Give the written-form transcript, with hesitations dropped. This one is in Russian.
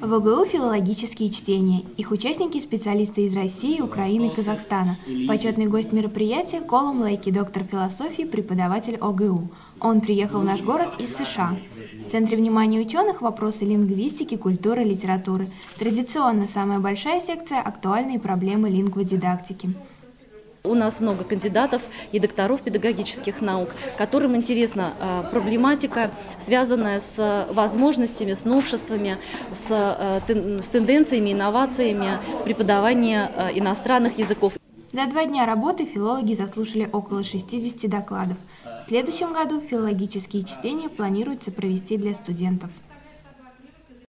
В ОГУ «Филологические чтения». Их участники – специалисты из России, Украины, Казахстана. Почетный гость мероприятия – Колам Леки, доктор философии, преподаватель ОГУ. Он приехал в наш город из США. В центре внимания ученых – вопросы лингвистики, культуры, литературы. Традиционно самая большая секция – актуальные проблемы лингводидактики. У нас много кандидатов и докторов педагогических наук, которым интересна проблематика, связанная с возможностями, с новшествами, с тенденциями, инновациями преподавания иностранных языков. За 2 дня работы филологи заслушали около 60 докладов. В следующем году филологические чтения планируется провести для студентов.